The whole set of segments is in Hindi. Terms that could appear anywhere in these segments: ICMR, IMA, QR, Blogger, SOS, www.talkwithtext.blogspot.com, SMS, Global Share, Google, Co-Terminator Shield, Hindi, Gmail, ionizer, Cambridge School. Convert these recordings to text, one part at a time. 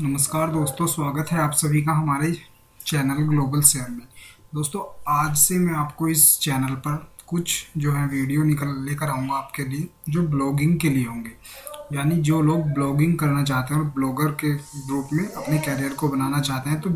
नमस्कार दोस्तों, स्वागत है आप सभी का हमारे चैनल ग्लोबल शेयर में। दोस्तों आज से मैं आपको इस चैनल पर कुछ जो है वीडियो लेकर आऊँगा आपके लिए, जो ब्लॉगिंग के लिए होंगे। यानी जो लोग ब्लॉगिंग करना चाहते हैं और ब्लॉगर के ग्रुप में अपने कैरियर को बनाना चाहते हैं, तो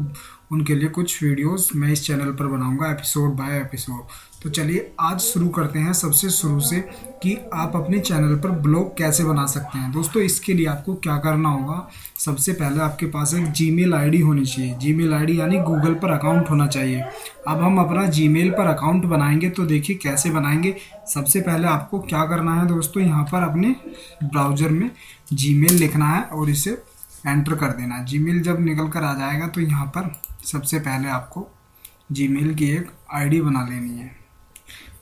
उनके लिए कुछ वीडियोस मैं इस चैनल पर बनाऊँगा एपिसोड बाय एपिसोड। तो चलिए आज शुरू करते हैं सबसे शुरू से कि आप अपने चैनल पर ब्लॉग कैसे बना सकते हैं। दोस्तों इसके लिए आपको क्या करना होगा, सबसे पहले आपके पास एक जीमेल आईडी होनी चाहिए। जीमेल आईडी यानी गूगल पर अकाउंट होना चाहिए। अब हम अपना जीमेल पर अकाउंट बनाएंगे, तो देखिए कैसे बनाएंगे। सबसे पहले आपको क्या करना है दोस्तों, यहाँ पर अपने ब्राउज़र में जीमेल लिखना है और इसे एंटर कर देना है। जीमेल जब निकल कर आ जाएगा तो यहाँ पर सबसे पहले आपको जीमेल की एक आईडी बना लेनी है।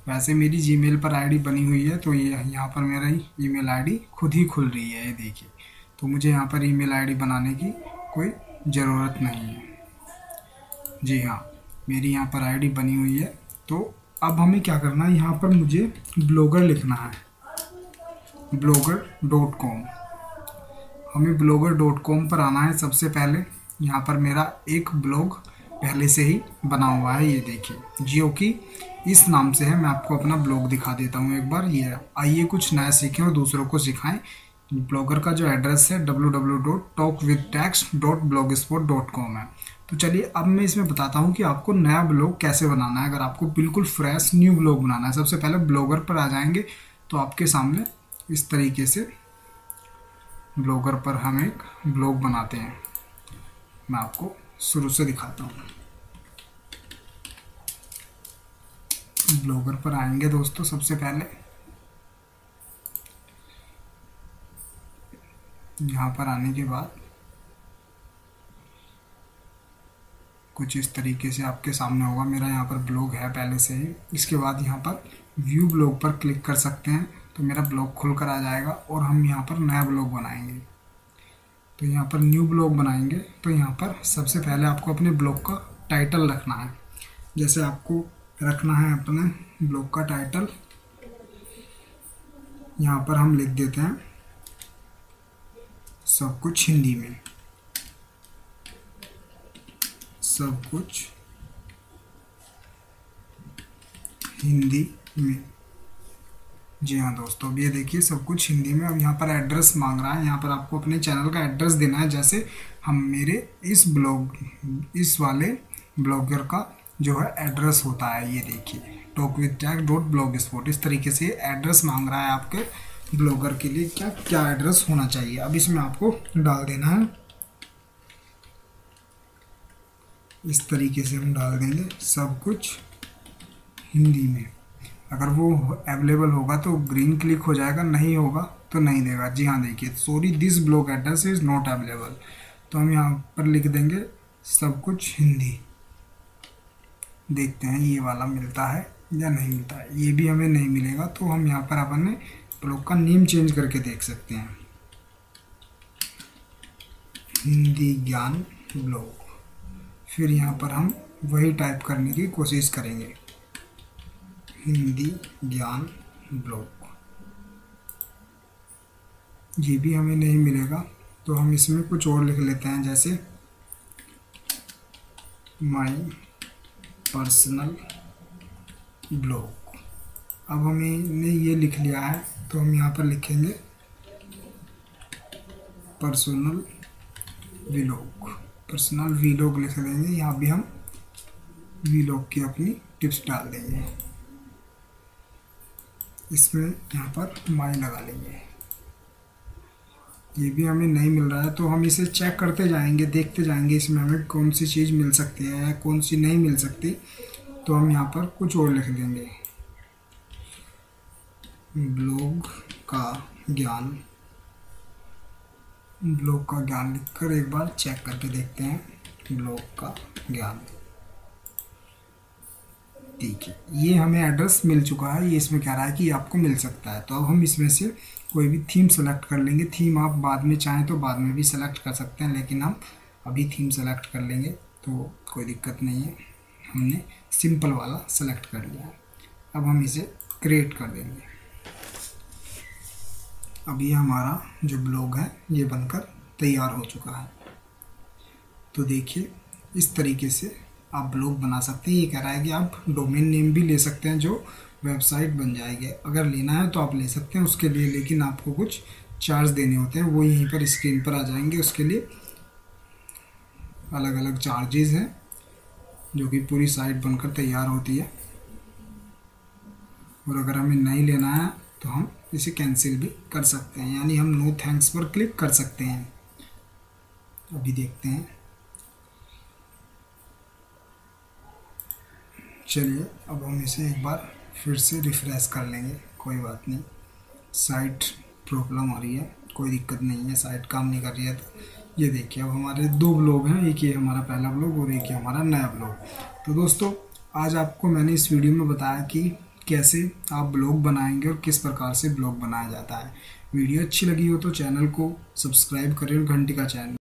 वैसे मेरी जीमेल पर आईडी बनी हुई है, तो ये यहाँ पर मेरा ईमेल आईडी खुद ही खुल रही है, ये देखिए। तो मुझे यहाँ पर ईमेल आईडी बनाने की कोई ज़रूरत नहीं है। जी हाँ, मेरी यहाँ पर आईडी बनी हुई है। तो अब हमें क्या करना है, यहाँ पर मुझे ब्लॉगर लिखना है, blogger.com। हमें blogger.com पर आना है। सबसे पहले यहाँ पर मेरा एक ब्लॉग पहले से ही बना हुआ है, ये देखिए, जियो की इस नाम से है। मैं आपको अपना ब्लॉग दिखा देता हूँ एक बार। ये आइए कुछ नया सीखें और दूसरों को सिखाएं। ब्लॉगर का जो एड्रेस है www.talkwithtext.blogspot.com है। तो चलिए अब मैं इसमें बताता हूँ कि आपको नया ब्लॉग कैसे बनाना है। अगर आपको बिल्कुल फ्रेश न्यू ब्लॉग बनाना है, सबसे पहले ब्लॉगर पर आ जाएंगे तो आपके सामने इस तरीके से ब्लॉगर पर हम एक ब्लॉग बनाते हैं। मैं आपको शुरू से दिखाता हूँ। ब्लॉगर पर आएंगे दोस्तों, सबसे पहले यहाँ पर आने के बाद कुछ इस तरीके से आपके सामने होगा। मेरा यहाँ पर ब्लॉग है पहले से ही। इसके बाद यहाँ पर व्यू ब्लॉग पर क्लिक कर सकते हैं, तो मेरा ब्लॉग खुल कर आ जाएगा और हम यहाँ पर नया ब्लॉग बनाएंगे। तो यहाँ पर न्यू ब्लॉग बनाएंगे, तो यहाँ पर सबसे पहले आपको अपने ब्लॉग का टाइटल रखना है। जैसे आपको रखना है अपने ब्लॉग का टाइटल, यहाँ पर हम लिख देते हैं सब कुछ हिंदी में, सब कुछ हिंदी में। जी हाँ दोस्तों, अब ये देखिए सब कुछ हिंदी में। अब यहाँ पर एड्रेस मांग रहा है, यहाँ पर आपको अपने चैनल का एड्रेस देना है। जैसे हम मेरे इस वाले ब्लॉगर का जो है एड्रेस होता है, ये देखिए talkwithtext.blogspot। इस तरीके से एड्रेस मांग रहा है आपके ब्लॉगर के लिए, क्या क्या एड्रेस होना चाहिए। अब इसमें आपको डाल देना है, इस तरीके से हम डाल देंगे सब कुछ हिंदी में। अगर वो अवेलेबल होगा तो ग्रीन क्लिक हो जाएगा, नहीं होगा तो नहीं देगा। जी हाँ देखिए, sorry this blog address is not available. तो हम यहाँ पर लिख देंगे सब कुछ हिंदी। देखते हैं ये वाला मिलता है या नहीं मिलता है। ये भी हमें नहीं मिलेगा, तो हम यहाँ पर अपने ब्लॉग का नेम चेंज करके देख सकते हैं, हिंदी ज्ञान ब्लॉग। फिर यहाँ पर हम वही टाइप करने की कोशिश करेंगे, हिंदी ज्ञान ब्लॉग। ये भी हमें नहीं मिलेगा, तो हम इसमें कुछ और लिख लेते हैं, जैसे माई पर्सनल ब्लॉग। अब हमने ये लिख लिया है, तो हम यहाँ पर लिखेंगे पर्सनल व्लॉग लिख देंगे। यहाँ भी हम व्लॉग की अपनी टिप्स डाल देंगे। इसमें यहाँ पर माई लगा लेंगे। ये भी हमें नहीं मिल रहा है, तो हम इसे चेक करते जाएंगे, देखते जाएंगे इसमें हमें कौन सी चीज़ मिल सकती है या कौन सी नहीं मिल सकती। तो हम यहाँ पर कुछ और लिख देंगे, ब्लॉग का ज्ञान लिखकर एक बार चेक करके देखते हैं, ब्लॉग का ज्ञान। ठीक है, ये हमें एड्रेस मिल चुका है। ये इसमें कह रहा है कि आपको मिल सकता है। तो अब हम इसमें से कोई भी थीम सेलेक्ट कर लेंगे। थीम आप बाद में चाहें तो बाद में भी सेलेक्ट कर सकते हैं, लेकिन हम अभी थीम सेलेक्ट कर लेंगे तो कोई दिक्कत नहीं है। हमने सिंपल वाला सेलेक्ट कर लिया। अब हम इसे क्रिएट कर देंगे। अब ये हमारा जो ब्लॉग है ये बनकर तैयार हो चुका है। तो देखिए इस तरीके से आप ब्लॉग बना सकते हैं। ये कह रहा है कि आप डोमेन नेम भी ले सकते हैं जो वेबसाइट बन जाएगी, अगर लेना है तो आप ले सकते हैं उसके लिए, लेकिन आपको कुछ चार्ज देने होते हैं, वो यहीं पर स्क्रीन पर आ जाएंगे। उसके लिए अलग अलग चार्जेस हैं जो कि पूरी साइट बनकर तैयार होती है, और अगर हमें नहीं लेना है तो हम इसे कैंसिल भी कर सकते हैं, यानी हम नो थैंक्स पर क्लिक कर सकते हैं। अभी देखते हैं, चलिए अब हम इसे एक बार फिर से रिफ्रेश कर लेंगे, कोई बात नहीं। साइट प्रॉब्लम हो रही है, कोई दिक्कत नहीं है, साइट काम नहीं कर रही है। ये देखिए अब हमारे दो ब्लॉग हैं, एक ये हमारा पहला ब्लॉग और एक ये हमारा नया ब्लॉग। तो दोस्तों आज आपको मैंने इस वीडियो में बताया कि कैसे आप ब्लॉग बनाएंगे और किस प्रकार से ब्लॉग बनाया जाता है। वीडियो अच्छी लगी हो तो चैनल को सब्सक्राइब करें और घंटी का